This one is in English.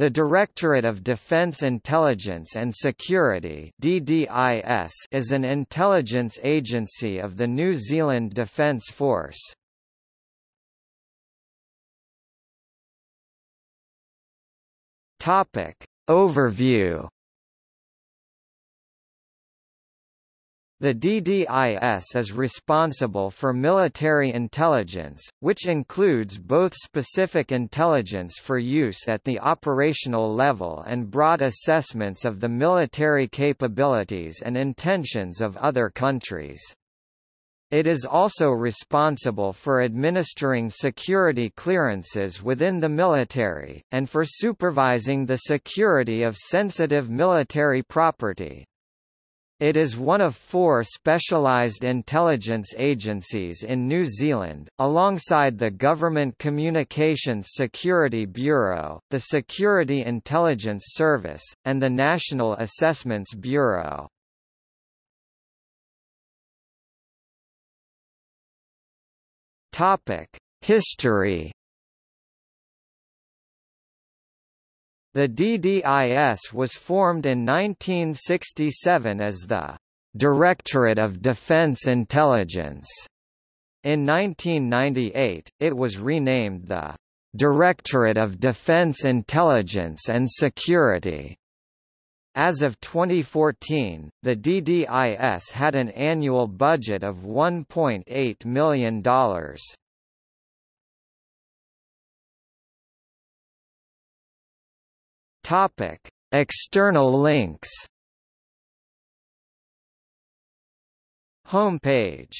The Directorate of Defence Intelligence and Security (DDIS) is an intelligence agency of the New Zealand Defence Force. Topic overview. The DDIS is responsible for military intelligence, which includes both specific intelligence for use at the operational level and broad assessments of the military capabilities and intentions of other countries. It is also responsible for administering security clearances within the military, and for supervising the security of sensitive military property. It is one of four specialised intelligence agencies in New Zealand, alongside the Government Communications Security Bureau, the Security Intelligence Service, and the National Assessments Bureau. History. The DDIS was formed in 1967 as the Directorate of Defence Intelligence. In 1998, it was renamed the Directorate of Defence Intelligence and Security. As of 2014, the DDIS had an annual budget of $1.8 million. External links. Homepage.